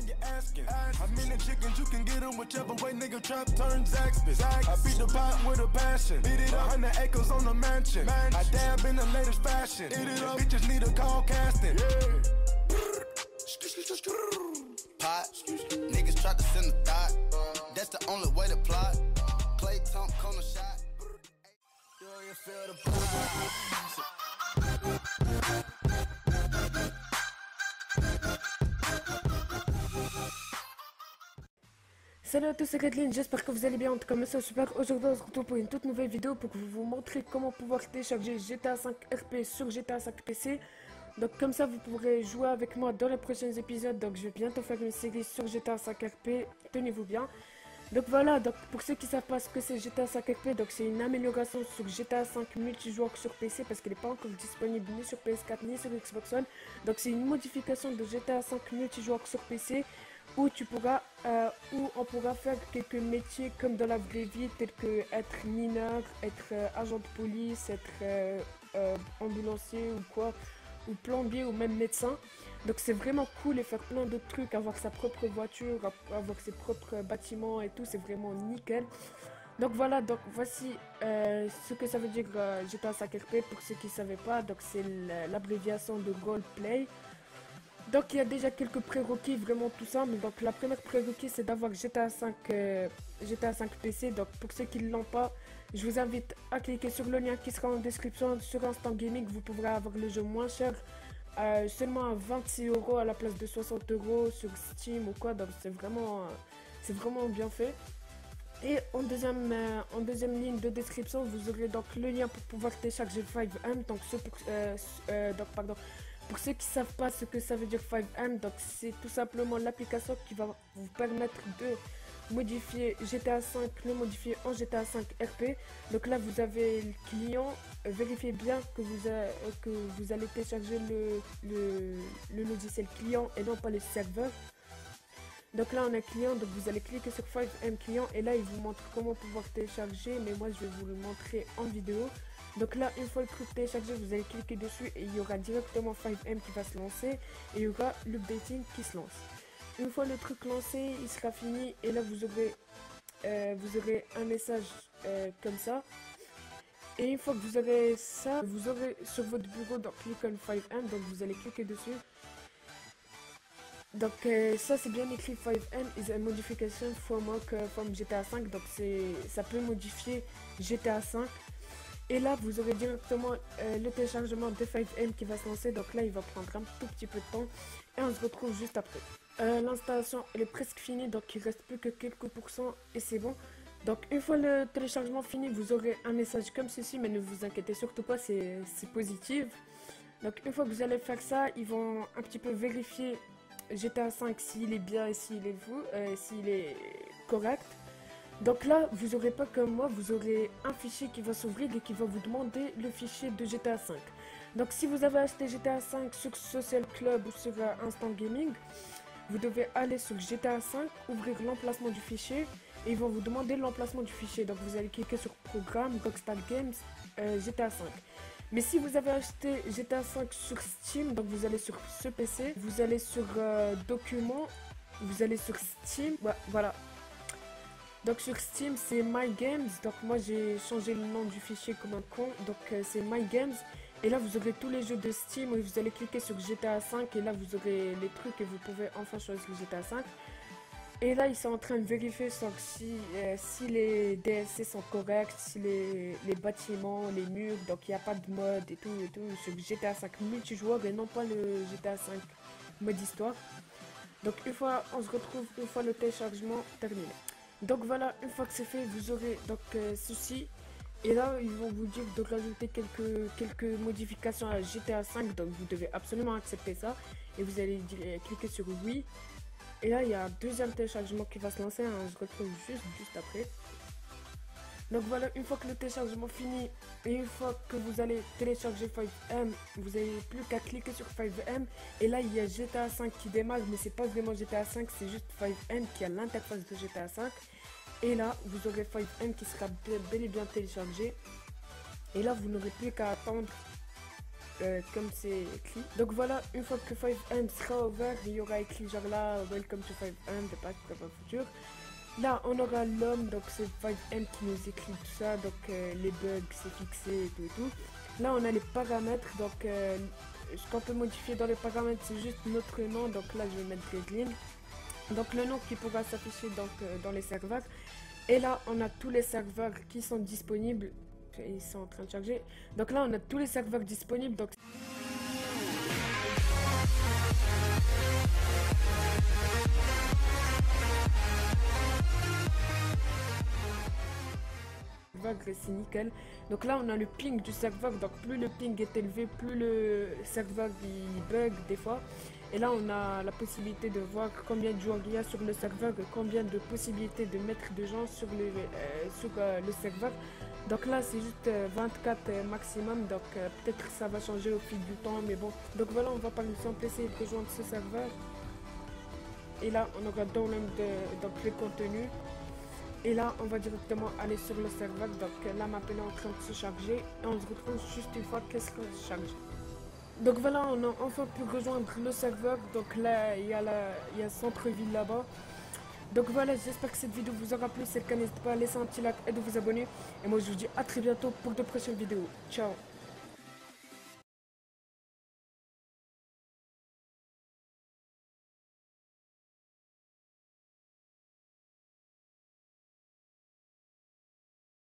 mind you asking. I mean the chickens, you can get them whichever way, nigga. Trap turn Zaxby. I beat the pot with a passion. Beat it up, 100 acres on the mansion. I dab in the latest fashion. Eat it up, bitches need a call casting. Pot, niggas try to send a thought. That's the only way to plot. Clay Tump, corner shot. You ain't feel the pot. Salut à tous, c'est Redline, j'espère que vous allez bien, en tout cas merci, super. Aujourd'hui on se retrouve pour une toute nouvelle vidéo pour vous montrer comment pouvoir télécharger GTA 5 RP sur GTA 5 PC. Donc comme ça vous pourrez jouer avec moi dans les prochains épisodes. Donc je vais bientôt faire une série sur GTA 5 RP, tenez-vous bien. Donc voilà, donc pour ceux qui savent pas ce que c'est GTA 5 RP, donc c'est une amélioration sur GTA 5 multijoueur sur PC parce qu'elle n'est pas encore disponible ni sur PS4 ni sur Xbox One. Donc c'est une modification de GTA 5 multijoueur sur PC où on pourra faire quelques métiers comme dans la vraie vie, tels que être mineur, être agent de police, être ambulancier ou quoi, ou plombier ou même médecin. Donc c'est vraiment cool et faire plein d'autres trucs, avoir sa propre voiture, avoir ses propres bâtiments et tout, c'est vraiment nickel. Donc voilà, donc voici ce que ça veut dire GTA 5 RP pour ceux qui ne savaient pas. Donc c'est l'abréviation de Gold Play. Donc il y a déjà quelques prérequis vraiment tout simple. Donc la première prérequis c'est d'avoir GTA 5 PC. Donc pour ceux qui ne l'ont pas, je vous invite à cliquer sur le lien qui sera en description sur Instant Gaming. Vous pourrez avoir le jeu moins cher, seulement à 26 € à la place de 60 € sur Steam ou quoi. Donc c'est vraiment bien fait. Et en deuxième ligne de description, vous aurez donc le lien pour pouvoir télécharger FiveM. Donc Pour ceux qui ne savent pas ce que ça veut dire FiveM, donc c'est tout simplement l'application qui va vous permettre de modifier GTA 5, le modifier en GTA 5 RP. Donc là vous avez le client, vérifiez bien que vous allez télécharger le logiciel client et non pas le serveur. Donc là on a client, donc vous allez cliquer sur FiveM client et là il vous montre comment pouvoir télécharger, mais moi je vais vous le montrer en vidéo. Donc là, une fois le truc téléchargé, vous allez cliquer dessus et il y aura directement FiveM qui va se lancer et il y aura l'updating qui se lance. Une fois le truc lancé, il sera fini et là vous aurez un message comme ça. Et une fois que vous aurez ça, vous aurez sur votre bureau donc l'icône FiveM, donc vous allez cliquer dessus. Donc ça c'est bien écrit FiveM is a modification from GTA 5, donc ça peut modifier GTA 5. Et là, vous aurez directement le téléchargement de FiveM qui va se lancer. Donc là, il va prendre un tout petit peu de temps. Et on se retrouve juste après. L'installation, elle est presque finie. Donc, il reste plus que quelques pourcents. Et c'est bon. Donc, une fois le téléchargement fini, vous aurez un message comme ceci. Mais ne vous inquiétez surtout pas, c'est positif. Donc, une fois que vous allez faire ça, ils vont un petit peu vérifier GTA 5 s'il est bien et s'il est correct. Donc là, vous aurez pas comme moi, vous aurez un fichier qui va s'ouvrir et qui va vous demander le fichier de GTA 5. Donc si vous avez acheté GTA 5 sur Social Club ou sur Instant Gaming, vous devez aller sur GTA 5, ouvrir l'emplacement du fichier et ils vont vous demander l'emplacement du fichier. Donc vous allez cliquer sur Programme, Rockstar Games, GTA 5. Mais si vous avez acheté GTA 5 sur Steam, donc vous allez sur ce PC, vous allez sur Documents, vous allez sur Steam, bah, voilà. Donc sur Steam c'est My Games, donc moi j'ai changé le nom du fichier comme un con, donc c'est My Games et là vous aurez tous les jeux de Steam et vous allez cliquer sur GTA 5 et là vous aurez les trucs et vous pouvez enfin choisir le GTA 5. Et là ils sont en train de vérifier si les DLC sont corrects, si les bâtiments, les murs, donc il n'y a pas de mode et tout sur GTA 5 multijoueur et non pas le GTA 5 mode histoire. Donc une fois on se retrouve une fois le téléchargement terminé. Donc voilà, une fois que c'est fait, vous aurez donc ceci. Et là, ils vont vous dire de rajouter quelques modifications à GTA 5. Donc vous devez absolument accepter ça. Et vous allez cliquer sur oui. Et là, il y a un deuxième téléchargement qui va se lancer. Hein, je retrouve juste après. Donc voilà, une fois que le téléchargement finit et une fois que vous allez télécharger FiveM, vous n'avez plus qu'à cliquer sur FiveM. Et là, il y a GTA 5 qui démarre, mais c'est pas vraiment GTA 5, c'est juste FiveM qui a l'interface de GTA 5. Et là, vous aurez FiveM qui sera bel et bien téléchargé. Et là, vous n'aurez plus qu'à attendre comme c'est écrit. Donc voilà, une fois que FiveM sera ouvert, il y aura écrit genre là Welcome to FiveM, de Pâques, de futur. Là on aura l'homme, donc c'est FiveM qui nous écrit tout ça, donc les bugs c'est fixé et tout. Là on a les paramètres, donc ce qu'on peut modifier dans les paramètres c'est juste notre nom, donc là je vais mettre Redline. Donc le nom qui pourra s'afficher dans les serveurs. Et là on a tous les serveurs qui sont disponibles. Ils sont en train de charger. Donc là on a tous les serveurs disponibles. Donc c'est nickel. Donc là on a le ping du serveur, donc plus le ping est élevé, plus le serveur il bug des fois. Et là on a la possibilité de voir combien de joueurs il y a sur le serveur et combien de possibilités de mettre de gens sur le serveur. Donc là c'est juste 24 maximum, donc peut-être ça va changer au fil du temps, mais bon. Donc voilà, on va par exemple essayer de rejoindre ce serveur. Et là on aura dans le donc les contenus. Et là on va directement aller sur le serveur, donc là ma pelle est en train de se charger et on se retrouve juste une fois qu'elle se charge. Donc voilà, on a enfin pu rejoindre le serveur, donc là il y a le centre-ville là-bas. Donc voilà, j'espère que cette vidéo vous aura plu, si c'est le cas n'hésitez pas à laisser un petit like et de vous abonner. Et moi je vous dis à très bientôt pour de prochaines vidéos, ciao.